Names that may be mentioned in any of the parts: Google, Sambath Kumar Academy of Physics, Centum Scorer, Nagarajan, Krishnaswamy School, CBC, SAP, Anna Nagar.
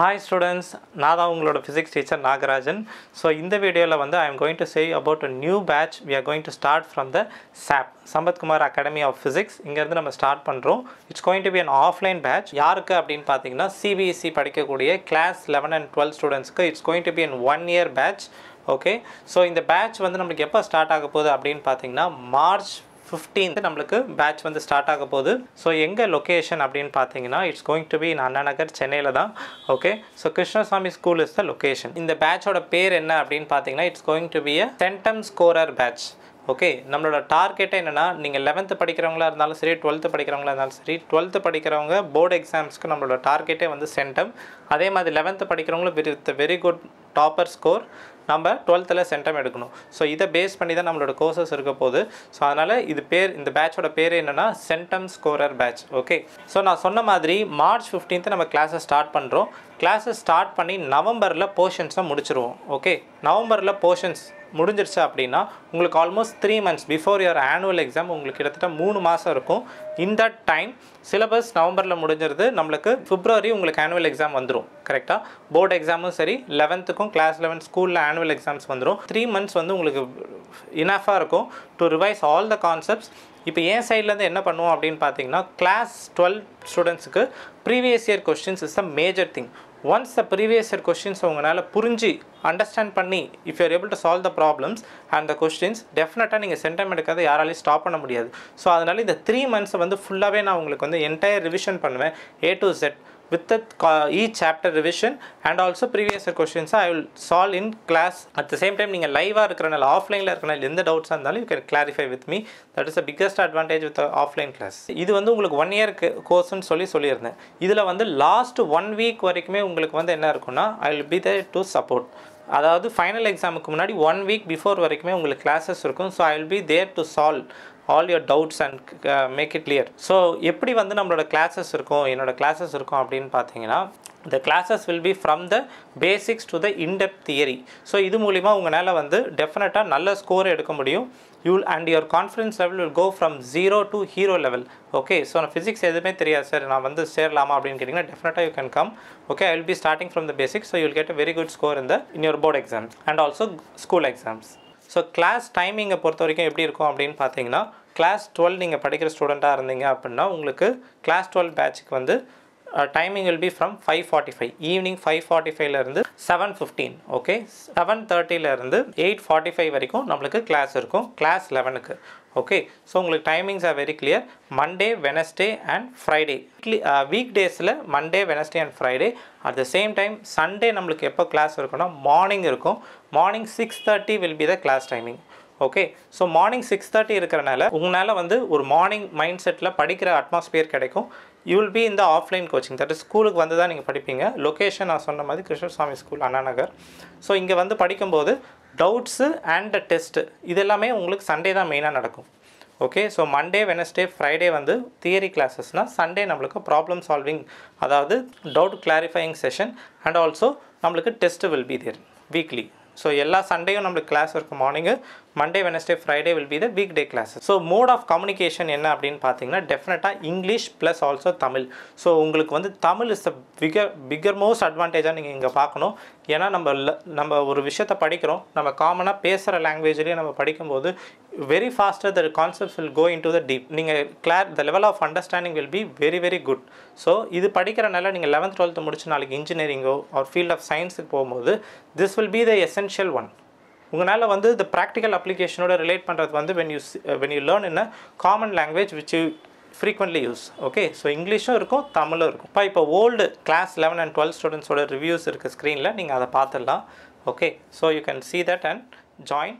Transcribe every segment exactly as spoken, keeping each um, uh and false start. Hi students, I am your physics teacher Nagarajan. So in this video, I am going to say about a new batch. We are going to start from the S A P, Sambath Kumar Academy of Physics. Here we will start. It's going to be an offline batch. Who is C B C class eleven and twelve students? It's going to be an one year batch. Okay. So in the batch, we will start March fifteenth batch வந்து start ஆக போகுது. So எங்க location அப்படினு பாத்தீங்கன்னா it's going to be in Anna Nagar சென்னையில தான். Okay, so Krishnaswamy School is the location. இந்த பேட்சோட பேர் என்ன அப்படினு பாத்தீங்கன்னா it's going to be a centum scorer batch. Okay, நம்மளோட டார்கெட் என்னன்னா நீங்க eleventh படிக்கிறவங்களா இருந்தாலும் சரி twelfth படிக்கிறவங்களா இருந்தாலும் சரி twelfth படிக்கிறவங்க போர்டு எக்ஸாம்ஸ்க்கு நம்மளோட டார்கெட்டே வந்து சென்டம். அதே மாதிரி eleventh படிக்கிறவங்களும் with a very good topper score நம்ம twelfth ல சென்டம் எடுக்கணும். சோ இத பேஸ் பண்ணி தான் நம்மளோட கோர்सेस இருக்க போகுது. சோ அதனால இது பேர் இந்த பேட்சோட பேர் என்னன்னா centum scorer batch. Okay. So நான் சொன்ன மாதிரி March fifteenth நம்ம கிளாஸ் ஸ்டார்ட் பண்றோம். கிளாஸ் ஸ்டார்ட் பண்ணி நவம்பர்ல போர்ஷன்ஸை முடிச்சிடுவோம். ஓகே. நவம்பர்ல போர்ஷன்ஸ் முடிஞ்சிருச்சு அப்படினா உங்களுக்கு almost three months before your annual exam உங்களுக்கு கிட்டத்தட்ட மூணு மாசம் இருக்கும். இன் தட் டைம் சிலபஸ் நவம்பர்ல முடிஞ்சிருது. நமக்கு பிப்ரவரி உங்களுக்கு ஆனுவல் எக்ஸாம் வந்துரும். கரெக்ட்டா? போர்டு எக்ஸாமும் சரி eleventh க்கும் class eleven ஸ்கூல்ல ஆனுவல் எக்ஸாம்ஸ் வந்துரும். three months வந்து உங்களுக்கு இனஃபா இருக்கும் to revise all the concepts. இப்போ ஏன் சைடுல இருந்து என்ன பண்ணுவோம் அப்படினு பாத்தீங்கன்னா class twelve ஸ்டூடண்ட்ஸ்க்கு previous year questions is a major thing. Once the previous year questions ungalala purinji understand panni if you are able to solve the problems and the questions definitely neenga centam edukada yarali stop panna mudiyadhu. So adanal indha three months vandu full avve na ungalku vandu entire revision pannuven A to Z with the uh, each chapter revision and also previous year questions I will solve in class. At the same time neenga live ah irukranal offline la irukranal endha doubts andalum you can clarify with me. That is the biggest advantage with the offline class. Idu vandu ungalku one year course nu solli solli irundhen. Idula vandu last one week varikume ungalku vandu enna irukona I will be there to support. அதாவது final எக்ஸாமுக்கு முன்னாடி one week before வரைக்குமே உங்களுக்கு classes இருக்கும். So I will be there to solve all your doubts and uh, make it clear. So எப்படி வந்து நம்மளோட classes இருக்கும் என்னோட கிளாसेस இருக்கும் அப்படினு பாத்தீங்கன்னா the classes will be from the basics to the in depth theory. So இது மூலமா உங்களால வந்து डेफिनेटली நல்ல ஸ்கோர் எடுக்க முடியும். You will, and your confidence level will go from zero to hero level. Okay, so na physics எதுமே தெரியாது sir நான் வந்து சேரலாமா அப்படினு கேட்டிங்கனா definitely you can come. Okay, I will be starting from the basics so you will get a very good score in the in your board exams and also school exams. So class timing பொறுத்த வரைக்கும் எப்படி இருக்கும் அப்படினு பாத்தீங்கன்னா class twelve நீங்க படிக்கிற ஸ்டூடண்டா இருந்தீங்க அப்படினா உங்களுக்கு class twelve batchக்கு வந்து Uh, timing will be from five forty-five evening five forty-five la irundhu seven fifteen, okay, seven thirty la irundhu eight forty-five varaikum namukku class irukum class eleven ku. Okay, so உங்களுக்கு timings are very clear. Monday, Wednesday and Friday, uh, weekdays la Monday, Wednesday and Friday. At the same time Sunday namukku eppa class irukona morning irukum. Morning six thirty will be the class timing. Okay, so morning six thirty இருக்கறனால உங்களால வந்து ஒரு morning mindsetல படிக்கிற atmosphere கிடைக்கும். You will be in the offline coaching, that is ஸ்கூலுக்கு வந்து தான் நீங்க படிப்பீங்க. Location நான் சொன்ன மாதிரி கிருஷ்ணசாமி ஸ்கூல் அண்ணா நகர். So இங்க வந்து படிக்கும்போது டவுட்ஸ் அண்ட் டெஸ்ட் இதெல்லாம் உங்களுக்கு சண்டே தான் மெயினா நடக்கும். Okay, so Monday, Wednesday, Friday வந்து theory classes னா Sunday நமக்கு problem solving அதாவது doubt clarifying session and also நமக்கு test will be there weekly. So எல்லா சண்டேயும் நமக்கு கிளாஸ் இருக்கும் morning. Monday, Wednesday, Friday will be the weekday classes. So mode of communication என்ன அப்படினு பாத்தீங்கன்னா definitely English plus also Tamil. So உங்களுக்கு வந்து Tamil is the bigger bigger most advantage ஆ நீங்க இங்க பார்க்கணும். ஏன்னா நம்ம நம்ம ஒரு விஷயத்தை படிக்கிறோம் நம்ம காமனா பேசுற லேங்குவேஜ்லயே நம்ம படிக்கும்போது very faster the concepts will go into the deep. நீங்க the level of understanding will be very very good. So இது படிக்கிறனால நீங்க eleventh twelfth முடிச்சு நாளைக்கு engineering or field of science க்கு போயும்போது this will be the essential one. உங்களால வந்து the practical application ஓட relate பண்றது வந்து when you uh, when you learn in a common language which you frequently use. Okay, so Englishum இருக்கும் தமிழும் இருக்கும். பா இப்போ old class eleven and twelve students ஓட reviews இருக்கு screenல நீங்க அத பாத்துறலாம். Okay, so you can see that and join.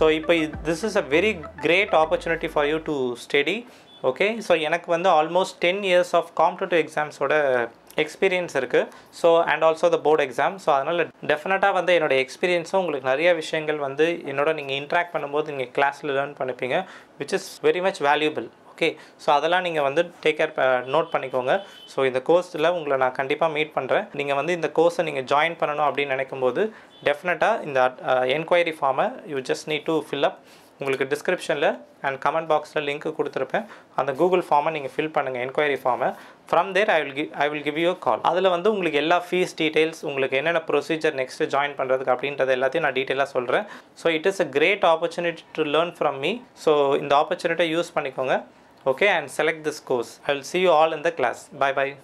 So this is a very great opportunity for you to study. Okay, so எனக்கு வந்து almost ten years of competitive exams ஓட experience irukku. So and also the board exam, so அதனால definitely வந்து என்னோட experience உங்களுக்கு நிறைய விஷயங்கள் வந்து என்னோட நீங்க interact பண்ணும்போது நீங்க கிளாஸ்ல learn பண்ணுவீங்க, which is very much valuable. Okay, so அதெல்லாம் நீங்க வந்து take care uh, note பண்ணிக்கோங்க. So இந்த கோர்ஸ்ல உங்களை நான் கண்டிப்பா மீட் பண்றேன். நீங்க வந்து இந்த கோர்ஸை நீங்க join பண்ணனும் அப்படி நினைக்கும்போது definitely இந்த enquiry form you just need to fill up. உங்களுக்கு descriptionல and comment boxல link கொடுத்திருப்பேன். அந்த Google form நீங்க fill பண்ணுங்க, enquiry form. From there I will give, I will give you a call. அதுல வந்து உங்களுக்கு எல்லா fees details, உங்களுக்கு என்னென்ன procedure next join பண்றதுக்கு அப்படின்றத எல்லாத்தையும் நான் டீடைலா சொல்றேன். So it is a great opportunity to learn from me. So இந்த opportunity யூஸ் பண்ணிக்கோங்க. Okay, and select this course. I will see you all in the class. Bye bye.